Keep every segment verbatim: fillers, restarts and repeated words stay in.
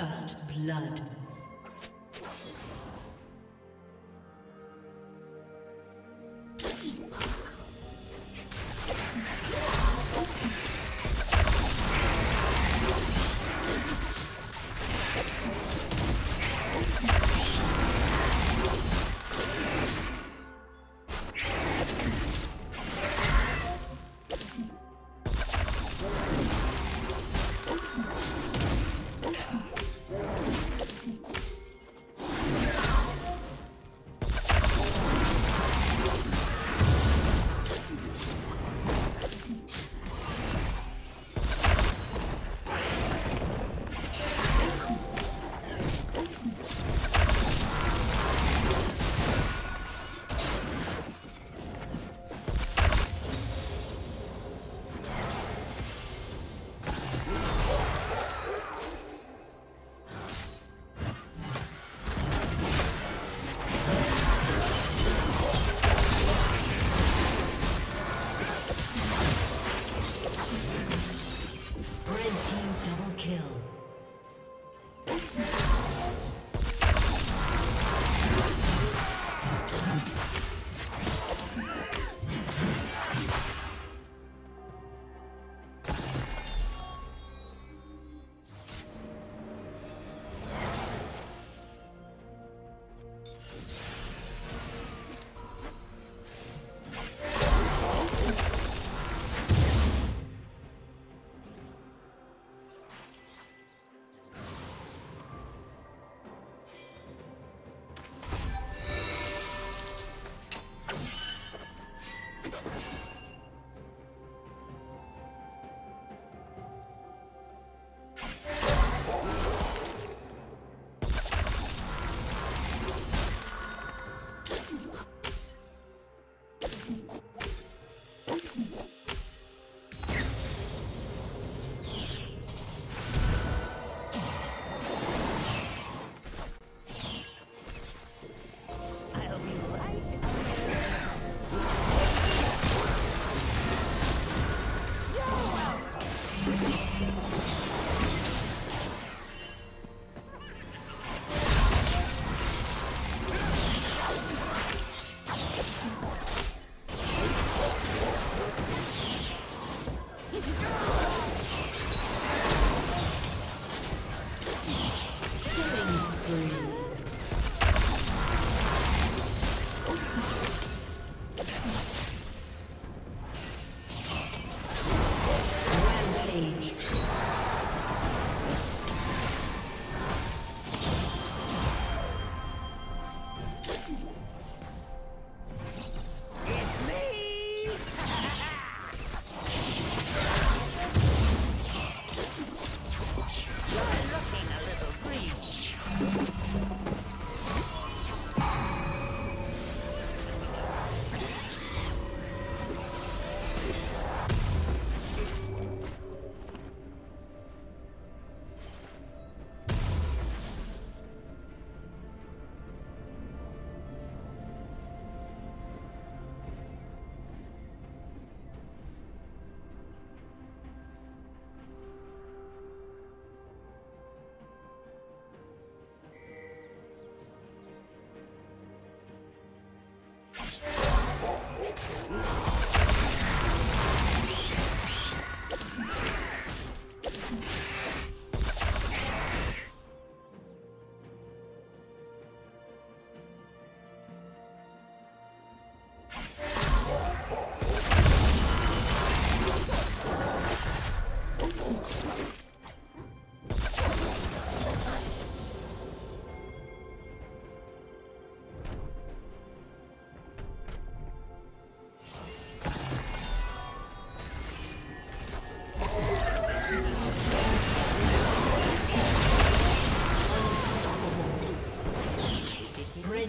First blood.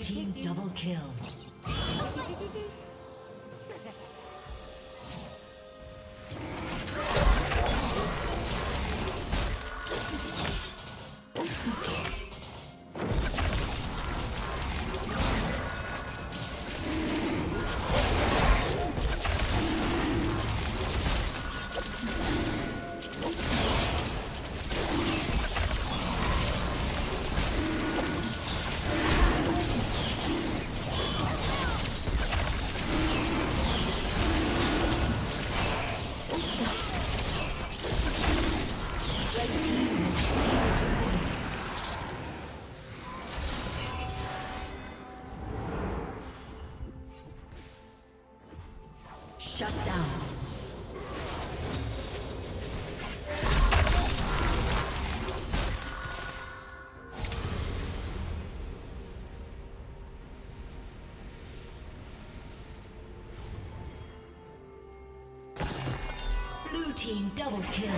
Team double kill. Shut down. Blue team double kill.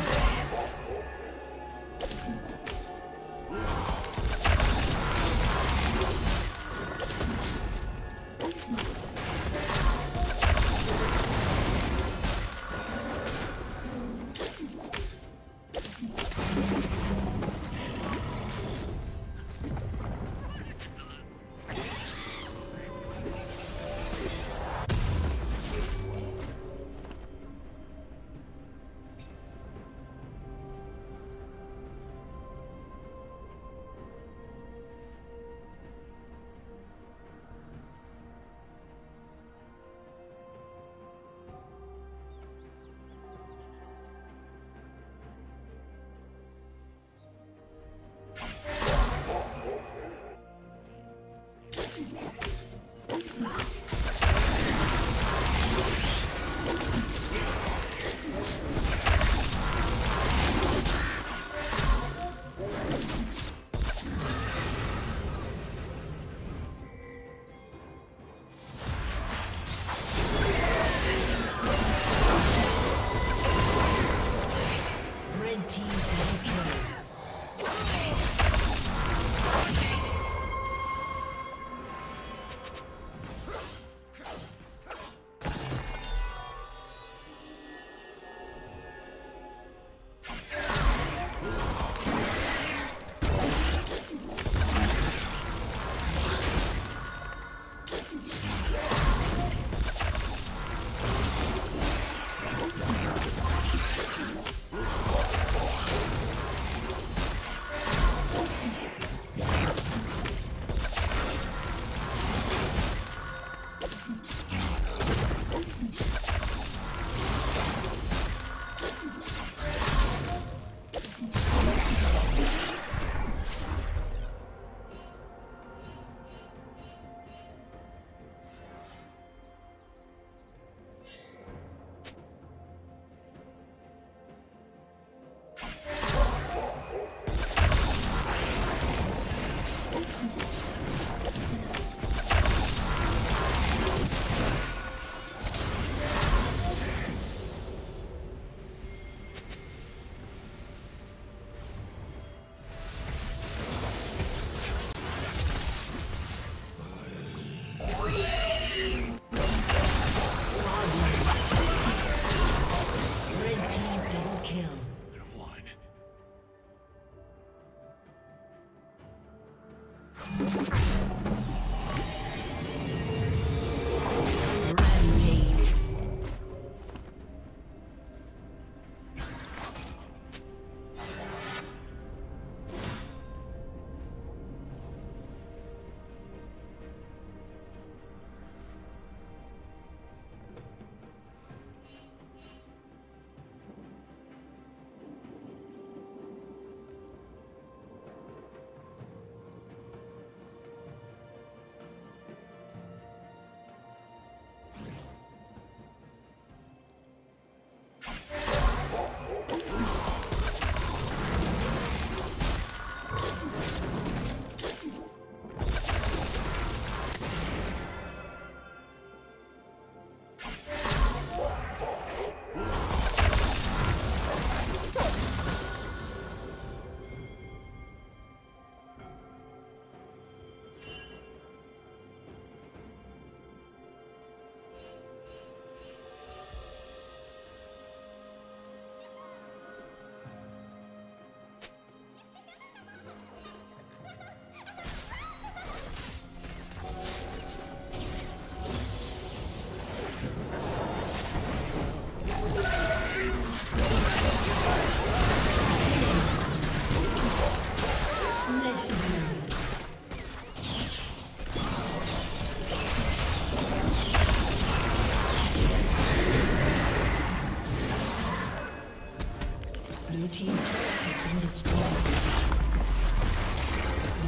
Blue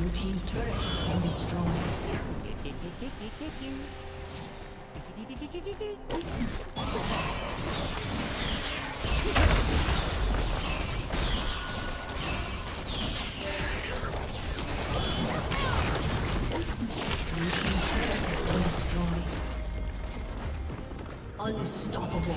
team's turret has been destroyed. Unstoppable.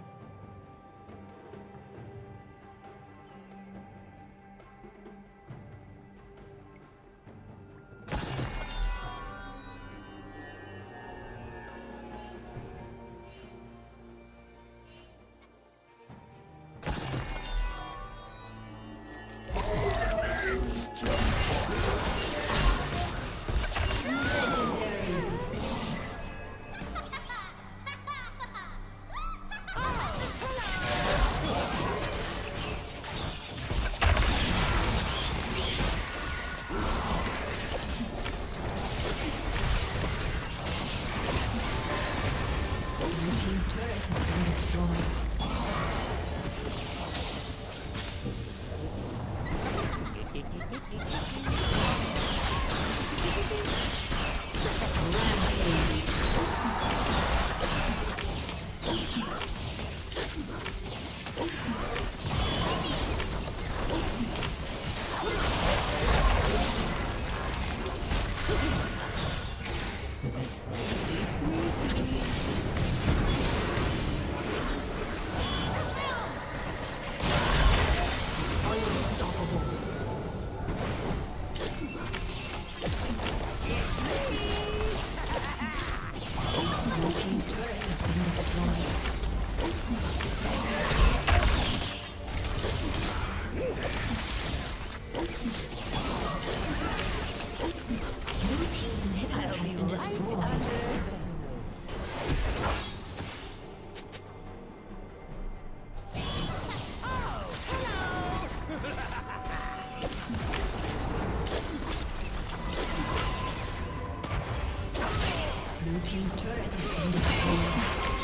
Blue team's turret has been destroyed.